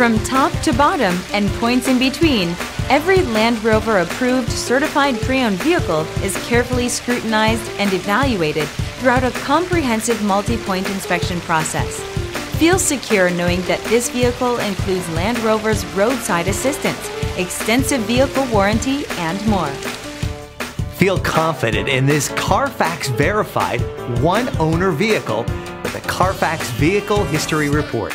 From top to bottom and points in between, every Land Rover-approved certified pre-owned vehicle is carefully scrutinized and evaluated throughout a comprehensive multi-point inspection process. Feel secure knowing that this vehicle includes Land Rover's roadside assistance, extensive vehicle warranty, and more. Feel confident in this Carfax verified one-owner vehicle with a Carfax Vehicle History Report.